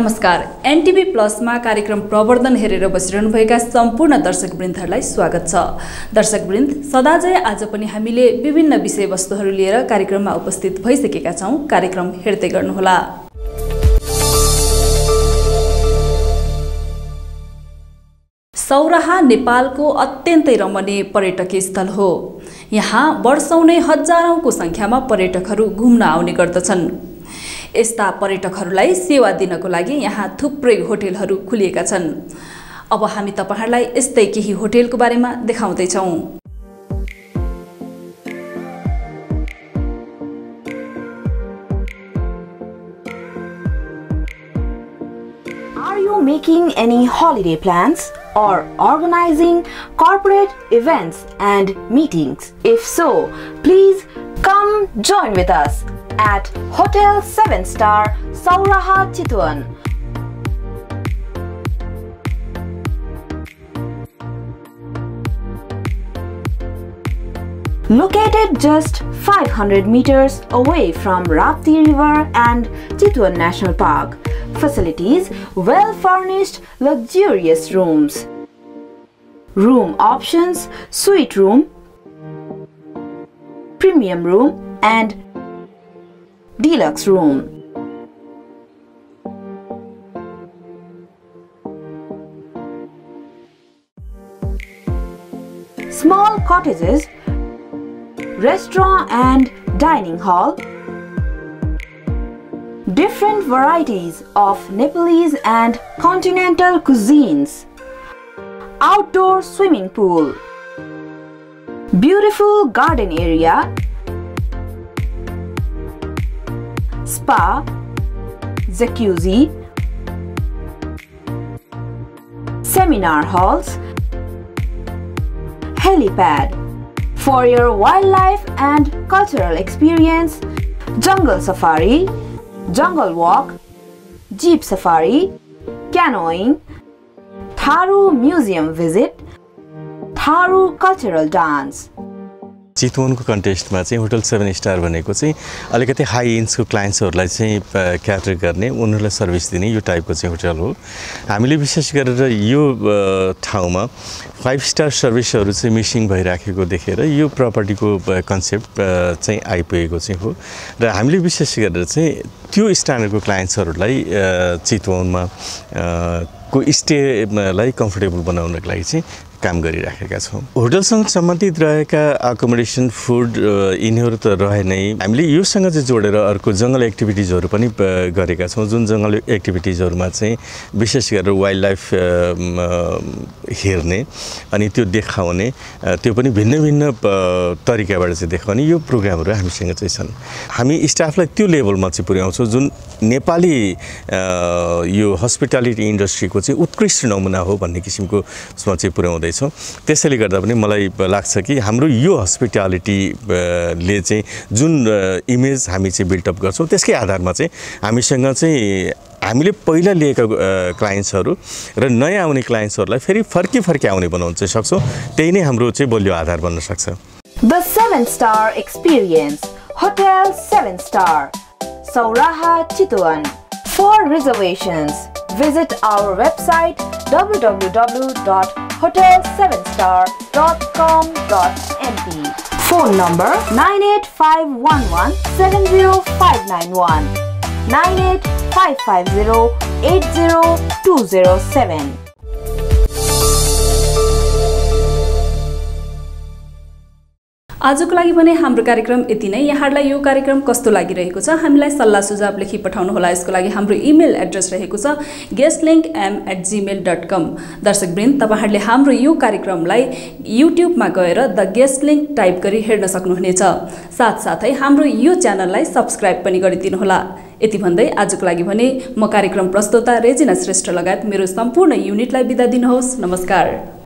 नमस्कार एनटीबी प्लसमा कार्यक्रम प्रवर्धन हेरेर बसिरहनुभएका सम्पूर्ण दर्शकवृन्दहरूलाई स्वागत छ। दर्शकवृन्द सदाझै आज पनि हामीले विभिन्न विषयवस्तुहरू लिएर कार्यक्रममा उपस्थित भइसकेका छौं। कार्यक्रम हेर्दै गर्नुहोला। सौराहा नेपालको अत्यन्तै रमणीय पर्यटकीय स्थल हो। यहाँ वर्षौं नै हजारौंको संख्यामा पर्यटकहरू घुम्न आउने गर्दछन्। यस्ता पर्यटकहरूलाई सेवा दिनको लागि यहाँ थुप्रै होटलहरू खुलिएका छन्। अब हामी तपाईहरुलाई यस्तै केही होटलको बारेमा देखाउँदै छौं। Are you making any holiday plans or organizing corporate events and meetings? If so, please come join with us at Hotel 7-Star Sauraha Chitwan. Located just 500 meters away from Rapti River and Chitwan National Park, facilities well-furnished luxurious rooms. Room options: suite room, premium room and deluxe room. Small cottages, restaurant and dining hall, different varieties of Nepalese and continental cuisines, outdoor swimming pool, beautiful garden area, spa, jacuzzi, seminar halls, helipad. For your wildlife and cultural experience, jungle safari, jungle walk, jeep safari, canoeing, Tharu museum visit, Tharu cultural dance. Chitwan को contest में hotel 7 star बनेको अलिकति high ends को क्लाइंट्सहरुलाई क्याटर गर्ने उनीहरुलाई service दिने यो टाइपको होटल हो। हामीले विशेष गरेर यो ठाउँमा 5 स्टार सर्भिसहरु मिसिङ भइराखेको देखेर यो प्रपर्टीको कन्सेप्ट आइपुगेको हो र हामीले विशेष गरेर त्यो स्ट्यान्डर्डको क्लाइंट्सहरुलाई चितवनमा को स्टेलाई कम्फर्टेबल बनाउनको लागि काम गरिराखेका छौं। होटलसँग सम्बन्धित रहेका अकोमोडेसन फूड यिनीहरु त रहे नै। हामीले योसँग जोडेर अर्को जंगल एक्टिभिटिजहरु पनि गरेका छौं जुन जंगल एक्टिभिटिजहरुमा विशेष गरेर वाइल्ड लाइफ हेर्ने अनि त्यो देखाउने त्यो पनि भिन्न भिन्न तरिकाबाट देखाउने यो प्रोग्रामहरु हामीसँग छन्। हामी स्टाफलाई त्यो लेभलमा पुर्याउँछौं जुन नेपाली यो हस्पिटालिटी इन्डस्ट्रीको उत्कृष्ट नमुना हो भन्ने किसिमको उसमा पुर्याउँदै। त्यसैले गर्दा पनि मलाई लाग्छ कि हाम्रो यो हस्पिटालिटी ले जुन इमेज हामी बिल्ट अप गर्छौं त्यसकै आधारमा हामीसँग हामीले पहिला लिएका क्लाइन्ट्सहरु र नयाँ आउने क्लाइन्ट्सहरुलाई फेरि फर्की आउने बनाउन सक्छौं। त्यही नै हाम्रो बलियो आधार बन्न सक्छ। The 7 star experience hotel 7 star Sauraha Chitwan. For reservations visit our website www. hotel7star.com.np. Phone number 98511 70591, 98550 80207. आजको लागि भने हाम्रो कार्यक्रम यति नै। यहाँहरुलाई यो कार्यक्रम कस्तो लागिरहेको छ हामीलाई सल्लाह सुझाव लेखी पठाउनु होला। यसको लागि हाम्रो इमेल एड्रेस रहेको छ guestlink@gmail.com। दर्शकवृन्द तपाईहरुले हाम्रो यो कार्यक्रमलाई युट्युबमा गएर द गेस्ट लिंक टाइप गरी हेर्न सक्नुहुनेछ। साथसाथै हाम्रो यो च्यानललाई सब्स्क्राइब पनि गरिदिनु होला। यति भन्दै आजको लागि भने म कार्यक्रम प्रस्तोता रेजिना श्रेष्ठ लगायत मेरो सम्पूर्ण युनिटलाई बिदा दिनुहोस्। नमस्कार।